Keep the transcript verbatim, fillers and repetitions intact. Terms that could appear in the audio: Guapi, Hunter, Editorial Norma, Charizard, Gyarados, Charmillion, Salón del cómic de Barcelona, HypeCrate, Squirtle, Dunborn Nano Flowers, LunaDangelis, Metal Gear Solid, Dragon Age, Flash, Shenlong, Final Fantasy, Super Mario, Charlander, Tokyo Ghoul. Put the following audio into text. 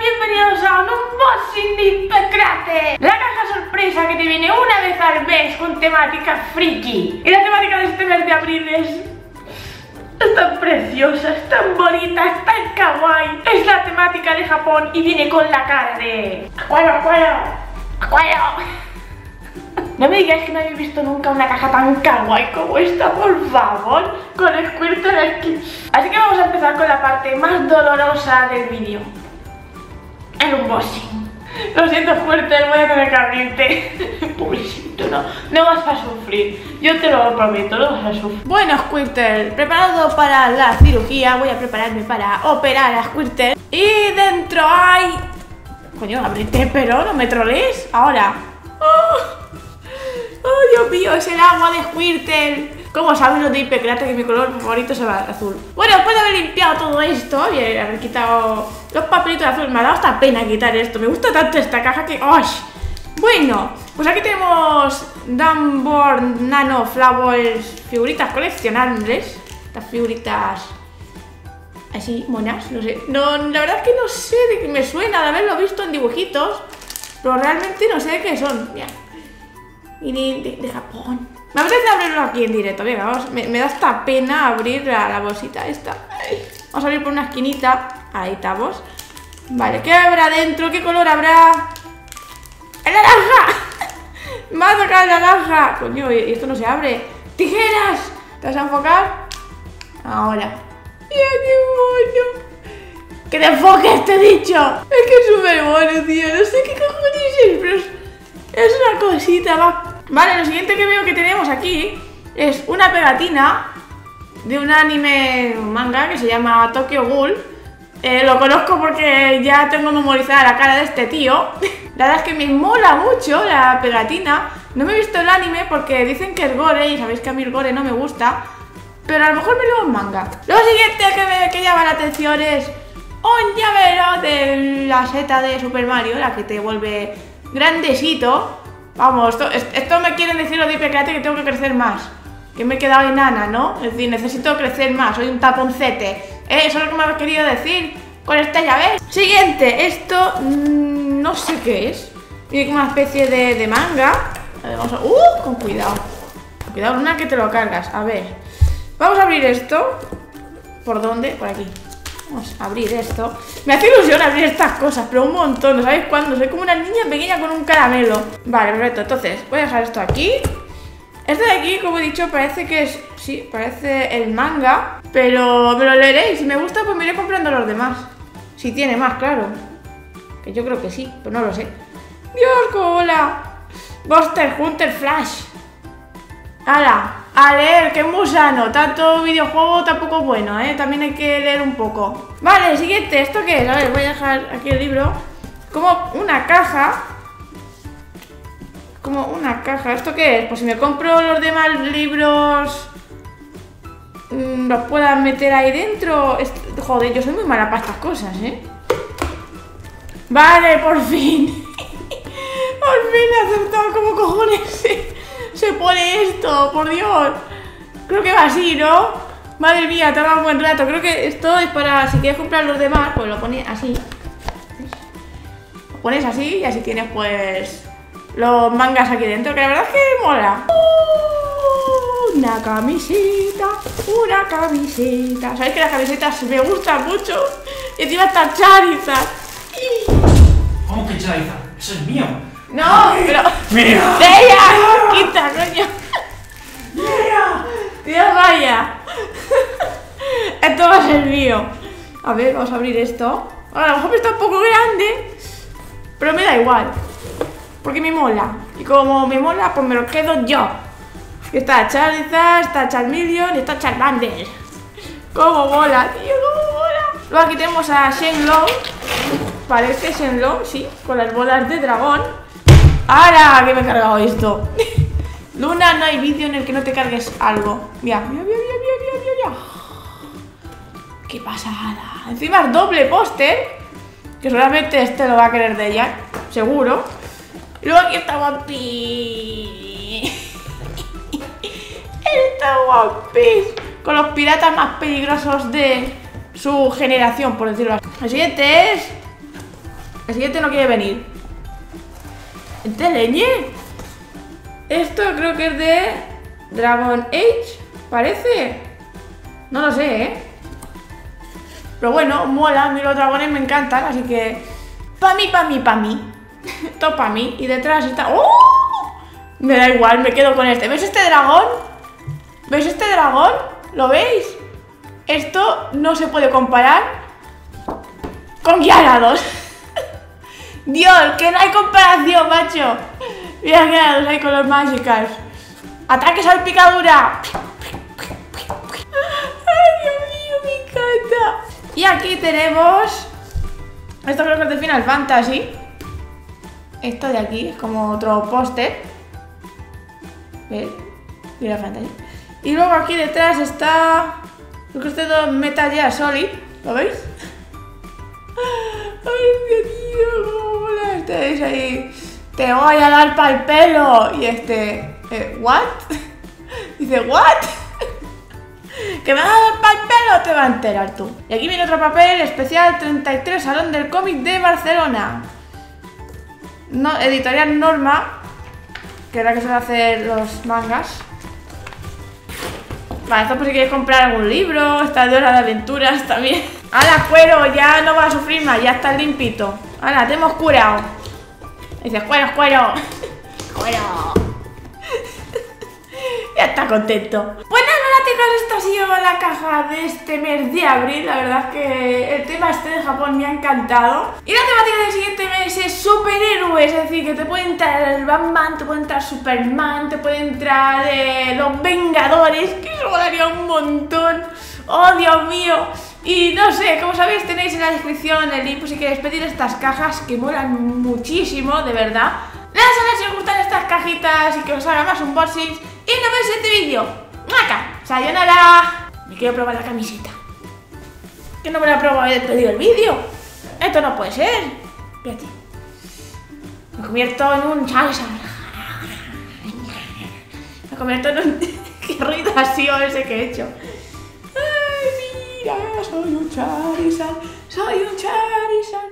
bienvenidos a un unboxing de HypeCrate, la caja sorpresa que te viene una vez al mes con temática friki. Y la temática de este mes de abril es... es tan preciosa, es tan bonita, es tan kawaii. Es la temática de Japón y viene con la cara de... ¡Acuario, acuario! ¡Acuario! No me digáis que no habéis visto nunca una caja tan kawaii como esta, por favor, con el Squirtle aquí. Así que vamos a empezar con la parte más dolorosa del vídeo: el unboxing. Lo siento, Squirtle, voy a tener que abrirte. Pobrecito, no, no vas a sufrir. Yo te lo prometo, no vas a sufrir. Bueno, Squirtle, preparado para la cirugía, voy a prepararme para operar a Squirtle. Y dentro hay... Coño, abrite, pero no me trolees. Ahora. Oh. ¡Oh, Dios mío! ¡Es el agua de Squirtle! Como saben los de HypeCrate que mi color favorito es el azul. Bueno, después de haber limpiado todo esto y haber quitado los papelitos de azul, me ha dado hasta pena quitar esto. Me gusta tanto esta caja que... ¡Oh! Bueno, pues aquí tenemos Dunborn Nano Flowers, figuritas coleccionables. Estas figuritas... así, monas, no sé. No, la verdad es que no sé de qué me suena de haberlo visto en dibujitos, pero realmente no sé de qué son. Mira. Y de, de, de Japón. Me apetece abrirlo aquí en directo. Venga, vamos. Me, me da hasta pena abrir la, la bolsita esta. Ay. Vamos a abrir por una esquinita. Ahí estamos. Vale, ¿qué habrá dentro? ¿Qué color habrá? ¡El naranja! ¡Me ha tocado el naranja! Coño, y esto no se abre. ¡Tijeras! ¿Te vas a enfocar? Ahora. ¡Mira qué bueno! ¡Que te enfoques, te he dicho! Es que es súper bueno, tío. No sé qué cojones es, pero es... es una cosita, va. Vale, lo siguiente que veo que tenemos aquí es una pegatina de un anime, un manga que se llama Tokyo Ghoul. Eh, lo conozco porque ya tengo memorizada la cara de este tío. La verdad es que me mola mucho la pegatina. No me he visto el anime porque dicen que es gore y sabéis que a mí el gore no me gusta. Pero a lo mejor me lo manga. Lo siguiente que, me, que llama la atención es un llavero de la seta de Super Mario, la que te vuelve... grandecito. Vamos, esto, esto me quieren decir los de HypeCrate que tengo que crecer más. Que me he quedado enana, ¿no? Es decir, necesito crecer más, soy un taponcete. ¿Eh? Eso es lo que me habéis querido decir con esta llave. Siguiente, esto mmm, no sé qué es. Tiene como una especie de, de manga. A ver, vamos a... ¡Uh! Con cuidado. Con cuidado, Luna, que te lo cargas. A ver. Vamos a abrir esto. ¿Por dónde? Por aquí. Vamos a abrir esto. Me hace ilusión abrir estas cosas, pero un montón, ¿no sabéis cuándo? Soy como una niña pequeña con un caramelo. Vale, perfecto, entonces voy a dejar esto aquí. Este de aquí, como he dicho, parece que es... sí, parece el manga. Pero me lo leeré y si me gusta pues me iré comprando los demás. Si tiene más, claro. Que yo creo que sí, pero no lo sé. ¡Dios, cola! Buster, Hunter, Flash. ¡Hala! A leer, que es muy sano, tanto videojuego tampoco bueno, ¿eh? También hay que leer un poco. Vale, siguiente, ¿esto qué es? A ver, voy a dejar aquí el libro. Como una caja. Como una caja, ¿esto qué es? Pues si me compro los demás libros, los puedan meter ahí dentro. Joder, yo soy muy mala para estas cosas, ¿eh? Vale, por fin. Por fin he aceptado como cojones, ¿eh? Se pone esto, por Dios. Creo que va así, ¿no? Madre mía, tarda un buen rato. Creo que esto es para si quieres comprar los demás, pues lo pones así. Lo pones así y así tienes pues los mangas aquí dentro, que la verdad es que mola. Una camiseta, una camiseta. ¿Sabéis que las camisetas me gustan mucho? Y encima está Charizard. ¿Cómo que Charizard? Eso es mío. No, pero... ¡Mira! ¡Deya! ¡Quita, coño! ¡Mira! ¡Dios, vaya! Esto va a ser mío. A ver, vamos a abrir esto. Ahora, a lo mejor está un poco grande, pero me da igual, porque me mola. Y como me mola, pues me lo quedo yo. Está Charizard, está Charmillion, está Charlander. ¡Cómo mola, tío! ¡Cómo mola! Luego aquí tenemos a Shenlong. Parece Shenlong, sí, con las bolas de dragón. ¡Hala! Que me he cargado esto. Luna, no hay vídeo en el que no te cargues algo. Mira, mira, mira, mira, mira, mira. ¡Qué pasada! Encima es doble póster. Que solamente este lo va a querer de ella, seguro. Y luego aquí está Guapi. Está Guapi. Con los piratas más peligrosos de su generación, por decirlo así. El siguiente es... El siguiente no quiere venir. ¿Te leñe? Esto creo que es de Dragon Age, parece. No lo sé, ¿eh? Pero bueno, mola, a mí los dragones me encantan, así que... Pa' mí, pa' mí, pa' mí. Todo pa' mí. Y detrás está... ¡Oh! Me da igual, me quedo con este. ¿Veis este dragón? ¿Veis este dragón? ¿Lo veis? Esto no se puede comparar con Gyarados. Dios, que no hay comparación, macho. Mira Gyarados ahí con los Magikars. ¡Ataque salpicadura! ¡Ay, Dios mío, me encanta! Y aquí tenemos... Esto creo que es de Final Fantasy. Esto de aquí es como otro póster. ¿Ves? Final Fantasy. Y luego aquí detrás está... Creo que este es Metal Gear Solid. ¿Lo veis? ¡Ay, Dios mío! ¿Cómo mola? Este es ahí... Te voy a dar pa'l pelo. Y este... Eh, ¿What? Dice, ¿what? Que me vas a dar pa'l pelo, te va a enterar tú. Y aquí viene otro papel especial treinta y tres, Salón del Cómic de Barcelona. No, Editorial Norma, que era que suele hacer los mangas. Vale, esto por si quieres comprar algún libro, esta de horas de aventuras también. ¡Hala, cuero! Ya no vas a sufrir más, ya está limpito. ¡Hala, te hemos curado! Dices, cuero, cuero. ¡Cuero! Ya está contento. Bueno, esto ha sido la caja de este mes de abril. La verdad es que el tema este de Japón me ha encantado. Y la temática del siguiente mes es superhéroes. Es decir, que te puede entrar el Batman, te puede entrar Superman, te puede entrar eh, los Vengadores, que eso daría un montón. ¡Oh, Dios mío! Y no sé, como sabéis tenéis en la descripción el link por si queréis pedir estas cajas que molan muchísimo, de verdad. Nada, saber si os gustan estas cajitas y que os haga más unboxings. Y nos vemos en este vídeo. ¡Maca! ¡Sayonara! Me quiero probar la camiseta. Que no me la probo haber perdido el vídeo. Esto no puede ser. Espérate. Me convierto en un Charizard. Me convierto en un... Qué ruido ha sido ese que he hecho. Ay, mira, soy un Charizard. Soy un Charizard.